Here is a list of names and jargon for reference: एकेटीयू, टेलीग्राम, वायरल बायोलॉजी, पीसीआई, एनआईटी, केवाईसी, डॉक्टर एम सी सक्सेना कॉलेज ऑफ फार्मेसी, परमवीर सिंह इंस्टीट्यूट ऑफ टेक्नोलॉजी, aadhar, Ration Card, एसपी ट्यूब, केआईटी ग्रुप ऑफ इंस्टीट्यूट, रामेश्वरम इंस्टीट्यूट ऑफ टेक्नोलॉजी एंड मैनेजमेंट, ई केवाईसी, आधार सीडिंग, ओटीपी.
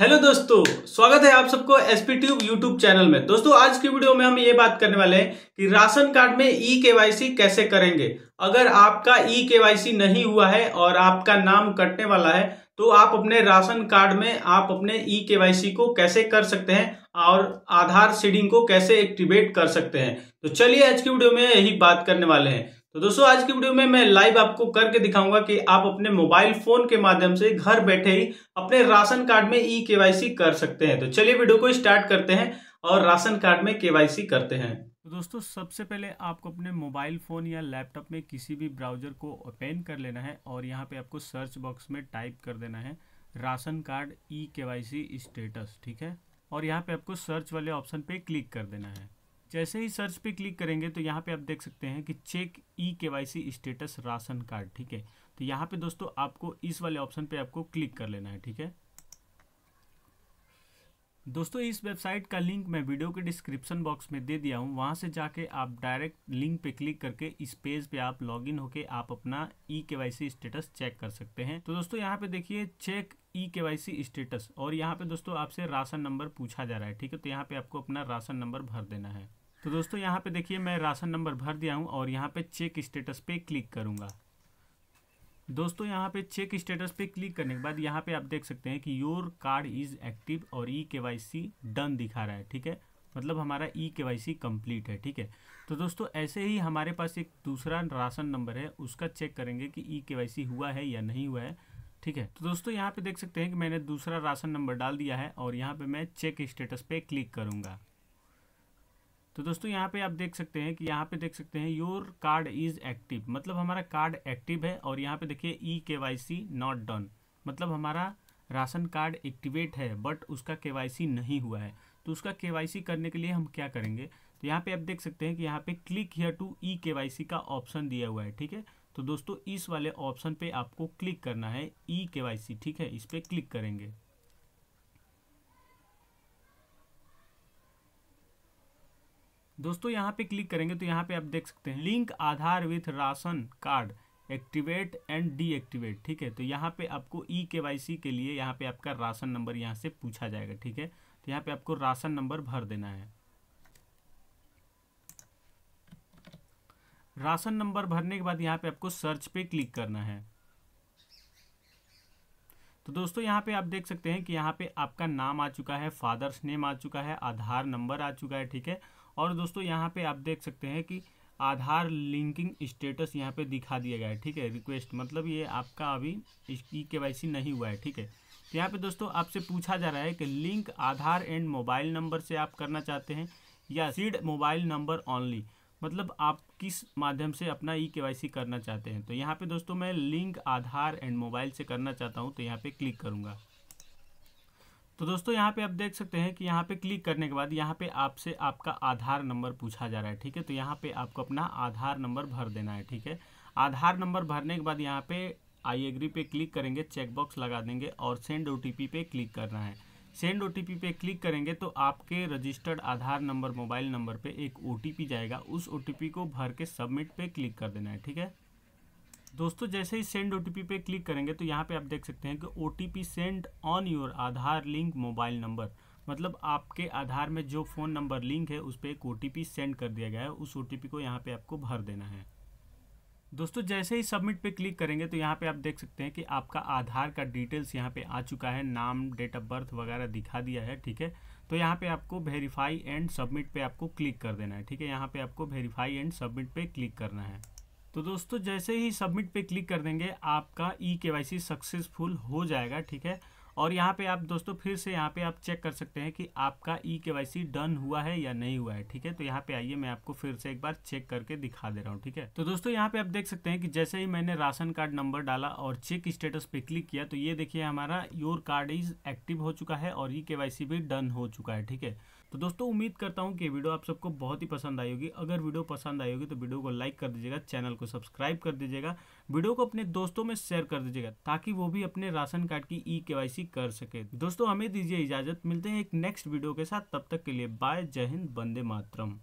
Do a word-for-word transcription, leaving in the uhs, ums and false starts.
Hello दोस्तों, स्वागत है आप सबको एसपी ट्यूब यूट्यूब चैनल में। दोस्तों आज की वीडियो में हम ये बात करने वाले हैं कि राशन कार्ड में ई केवाईसी कैसे करेंगे। अगर आपका ई केवाईसी नहीं हुआ है और आपका नाम कटने वाला है तो आप अपने राशन कार्ड में आप अपने ई केवाईसी को कैसे कर सकते हैं और आधार सीडिंग को कैसे एक्टिवेट कर सकते हैं। तो चलिए आज की वीडियो में यही बात करने वाले हैं। तो दोस्तों आज की वीडियो में मैं लाइव आपको करके दिखाऊंगा कि आप अपने मोबाइल फोन के माध्यम से घर बैठे ही अपने राशन कार्ड में ई केवाईसी कर सकते हैं। तो चलिए वीडियो को स्टार्ट करते हैं और राशन कार्ड में केवाईसी करते हैं। तो दोस्तों सबसे पहले आपको अपने मोबाइल फोन या लैपटॉप में किसी भी ब्राउजर को ओपन कर लेना है और यहाँ पे आपको सर्च बॉक्स में टाइप कर देना है ration card ई केवाईसी status, ठीक है। और यहाँ पे आपको सर्च वाले ऑप्शन पे क्लिक कर देना है। जैसे ही सर्च पे क्लिक करेंगे तो यहाँ पे आप देख सकते हैं कि check ई केवाईसी status ration card, ठीक है। तो यहाँ पे दोस्तों आपको इस वाले ऑप्शन पे आपको क्लिक कर लेना है, ठीक है। दोस्तों इस वेबसाइट का लिंक मैं वीडियो के डिस्क्रिप्शन बॉक्स में दे दिया हूँ, वहाँ से जाके आप डायरेक्ट लिंक पे क्लिक करके इस पेज पे आप लॉगिन होके आप अपना ई केवाईसी स्टेटस चेक कर सकते हैं। तो दोस्तों यहाँ पे देखिए चेक ई केवाईसी स्टेटस और यहाँ पे दोस्तों आपसे राशन नंबर पूछा जा रहा है, ठीक है। तो यहाँ पे आपको अपना राशन नंबर भर देना है। तो दोस्तों यहाँ पे देखिए मैं राशन नंबर भर दिया हूँ और यहाँ पे चेक स्टेटस पे क्लिक करूँगा। दोस्तों यहाँ पे चेक स्टेटस पे क्लिक करने के बाद यहाँ पे आप देख सकते हैं कि योर कार्ड इज़ एक्टिव और ई केवाईसी डन दिखा रहा है, ठीक है। मतलब हमारा ई केवाईसी कंप्लीट है, ठीक है। तो दोस्तों ऐसे ही हमारे पास एक दूसरा राशन नंबर है, उसका चेक करेंगे कि ई केवाईसी हुआ है या नहीं हुआ है, ठीक है। तो दोस्तों यहाँ पे देख सकते हैं कि मैंने दूसरा राशन नंबर डाल दिया है और यहाँ पे मैं चेक स्टेटस पे क्लिक करूँगा। तो दोस्तों यहाँ पे आप देख सकते हैं कि यहाँ पे देख सकते हैं योर कार्ड इज़ एक्टिव, मतलब हमारा कार्ड एक्टिव है। और यहाँ पे देखिए ई केवाईसी नॉट डन, मतलब हमारा राशन कार्ड एक्टिवेट है बट उसका केवाईसी नहीं हुआ है। तो उसका केवाईसी करने के लिए हम क्या करेंगे, तो यहाँ पे आप देख सकते हैं कि यहाँ पे click here to ई केवाईसी का ऑप्शन दिया हुआ है, ठीक है। तो दोस्तों इस वाले ऑप्शन पर आपको क्लिक करना है ई केवाईसी, ठीक है। इस पर क्लिक करेंगे। दोस्तों यहाँ पे क्लिक करेंगे तो यहाँ पे आप देख सकते हैं link Aadhaar with ration card activate and deactivate, ठीक है। तो यहाँ पे आपको ई केवाईसी के लिए यहाँ पे आपका राशन नंबर यहाँ से पूछा जाएगा, ठीक है। तो यहाँ पे आपको राशन नंबर भर देना है। राशन नंबर भरने के बाद यहाँ पे आपको सर्च पे क्लिक करना है। तो दोस्तों यहाँ पे आप देख सकते हैं कि यहाँ पे आपका नाम आ चुका है, फादर्स नेम आ चुका है, आधार नंबर आ चुका है, ठीक है। और दोस्तों यहाँ पे आप देख सकते हैं कि आधार लिंकिंग स्टेटस यहाँ पे दिखा दिया गया है, ठीक है। रिक्वेस्ट मतलब ये आपका अभी ई केवाईसी नहीं हुआ है, ठीक है। तो यहाँ पे दोस्तों आपसे पूछा जा रहा है कि link Aadhaar and mobile number से आप करना चाहते हैं या सीड मोबाइल नंबर ऑनली, मतलब आप किस माध्यम से अपना ई केवाईसी करना चाहते हैं। तो यहाँ पे दोस्तों मैं लिंक आधार एंड मोबाइल से करना चाहता हूँ, तो यहाँ पे क्लिक करूँगा। तो दोस्तों यहाँ पे आप देख सकते हैं कि यहाँ पे क्लिक करने के बाद यहाँ पे आपसे आपका आधार नंबर पूछा जा रहा है, ठीक है। तो यहाँ पे आपको अपना आधार नंबर भर देना है, ठीक है। आधार नंबर भरने के बाद यहाँ पे आई एग्री पे क्लिक करेंगे, चेकबॉक्स लगा देंगे और सेंड ओटीपी पे क्लिक करना है। सेंड ओटीपी पे क्लिक करेंगे तो आपके registered Aadhaar number mobile number पर एक ओटीपी जाएगा, उस ओटीपी को भर के सबमिट पे क्लिक कर देना है, ठीक है। दोस्तों जैसे ही सेंड ओटीपी पे क्लिक करेंगे तो यहाँ पे आप देख सकते हैं कि ओटीपी send on your Aadhaar link mobile number, मतलब आपके आधार में जो फ़ोन नंबर लिंक है उस पर एक ओटीपी सेंड कर दिया गया है, उस ओटीपी को यहाँ पे आपको भर देना है। दोस्तों जैसे ही सबमिट पे क्लिक करेंगे तो यहाँ पे आप देख सकते हैं कि आपका आधार का डिटेल्स यहाँ पे आ चुका है, नाम डेट ऑफ बर्थ वगैरह दिखा दिया है, ठीक है। तो यहाँ पे आपको वेरीफाई एंड सबमिट पे आपको क्लिक कर देना है, ठीक है। यहाँ पे आपको वेरीफाई एंड सबमिट पे क्लिक करना है। तो दोस्तों जैसे ही सबमिट पे क्लिक कर देंगे आपका ई केवाईसी सक्सेसफुल हो जाएगा, ठीक है। और यहाँ पे आप दोस्तों फिर से यहाँ पे आप चेक कर सकते हैं कि आपका ई केवाईसी डन हुआ है या नहीं हुआ है, ठीक है। तो यहाँ पे आइए मैं आपको फिर से एक बार चेक करके दिखा दे रहा हूँ, ठीक है। तो दोस्तों यहाँ पे आप देख सकते हैं कि जैसे ही मैंने राशन कार्ड नंबर डाला और चेक स्टेटस पे क्लिक किया तो ये देखिए हमारा योर कार्ड इज़ एक्टिव हो चुका है और ई केवाईसी भी डन हो चुका है, ठीक है। तो दोस्तों उम्मीद करता हूँ कि वीडियो आप सबको बहुत ही पसंद आई होगी। अगर वीडियो पसंद आई होगी तो वीडियो को लाइक कर दीजिएगा, चैनल को सब्सक्राइब कर दीजिएगा, वीडियो को अपने दोस्तों में शेयर कर दीजिएगा ताकि वो भी अपने राशन कार्ड की ई केवाईसी कर सके। दोस्तों हमें दीजिए इजाज़त, मिलते हैं एक नेक्स्ट वीडियो के साथ, तब तक के लिए बाय, जय हिंद, वंदे मातरम।